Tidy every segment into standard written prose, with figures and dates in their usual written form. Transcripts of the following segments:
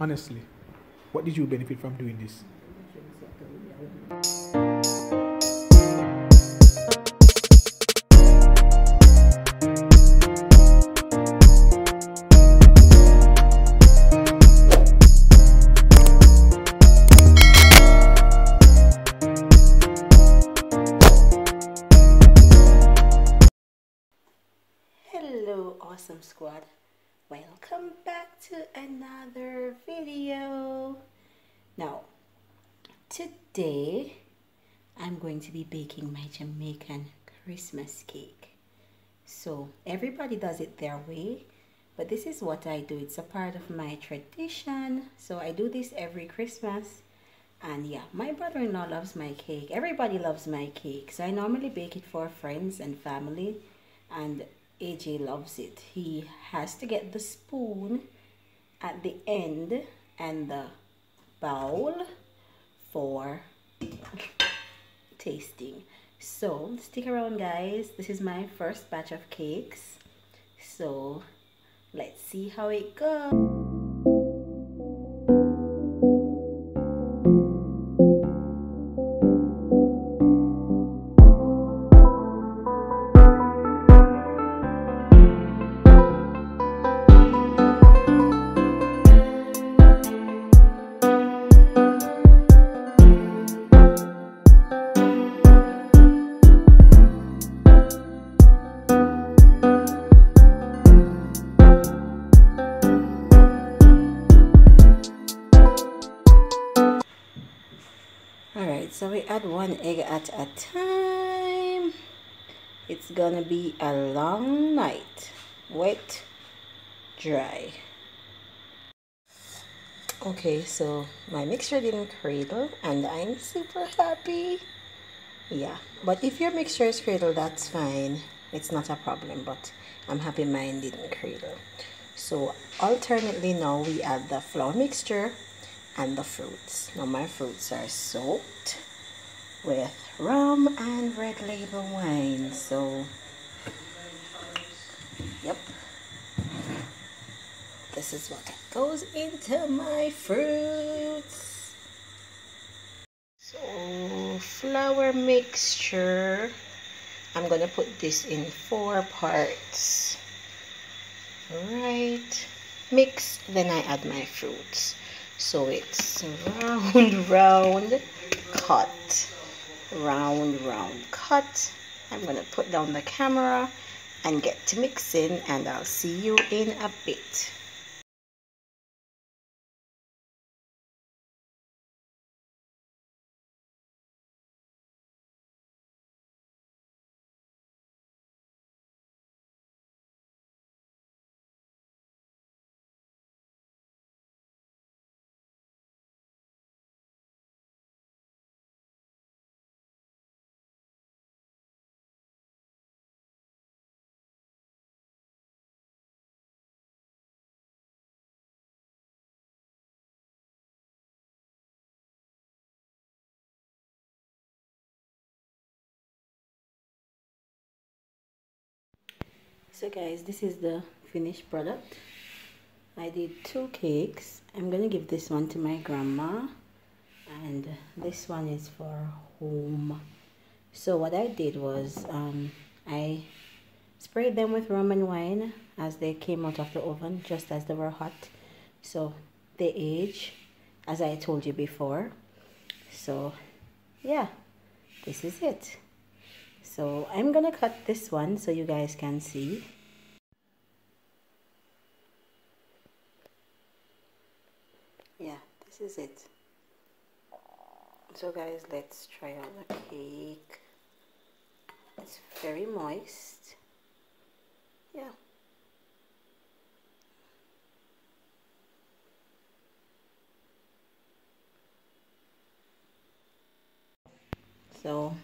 Honestly, what did you benefit from doing this? Hello, Awesome Squad. Welcome back to another video. Now, today I'm going to be baking my Jamaican Christmas cake. So everybody does it their way, but this is what I do. It's a part of my tradition. So I do this every Christmas, and yeah, my brother-in-law loves my cake. Everybody loves my cake. So I normally bake it for friends and family, and AJ loves it. He has to get the spoon at the end and the bowl for tasting. So stick around, guys. This is my first batch of cakes, so let's see how it goes. So we add one egg at a time. It's gonna be a long night. Wet, dry. Okay, so my mixture didn't cradle and I'm super happy. Yeah, but if your mixture is cradled, that's fine. It's not a problem, but I'm happy mine didn't cradle. So alternately now we add the flour mixture and the fruits. Now my fruits are soaked with rum and red label wine, so yep, this is what goes into my fruits. So flour mixture, I'm gonna put this in 4 parts. All right, mix, then I add my fruits. So it's round, cut, round, cut. I'm gonna put down the camera and get to mixing, and I'll see you in a bit. So guys, this is the finished product. I did 2 cakes. I'm gonna give this one to my grandma and this one is for home. So what I did was I sprayed them with rum and wine as they came out of the oven, just as they were hot, so they age, as I told you before. So yeah, this is it. So I'm gonna cut this one so you guys can see. Yeah, this is it. So guys, let's try out the cake. It's very moist. Yeah. So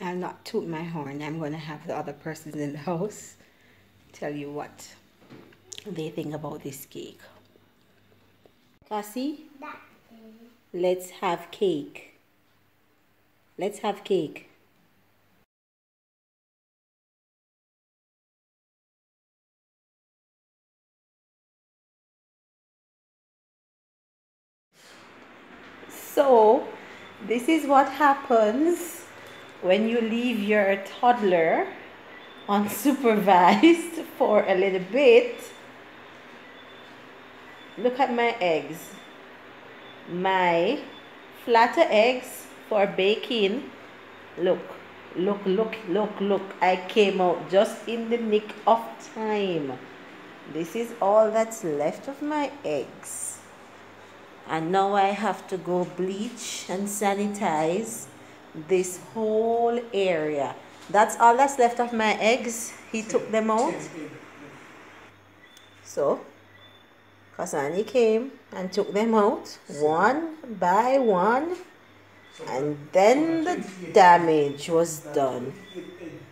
I'll not toot my horn. I'm going to have the other persons in the house tell you what they think about this cake. Cassie, let's have cake. Let's have cake. So this is what happens when you leave your toddler unsupervised for a little bit. Look at my eggs. My flatter eggs for baking. Look, I came out just in the nick of time. This is all that's left of my eggs, and now I have to go bleach and sanitize this whole area. That's all that's left of my eggs. He took them out. So Kasani came and took them out one by one. And then the damage was done.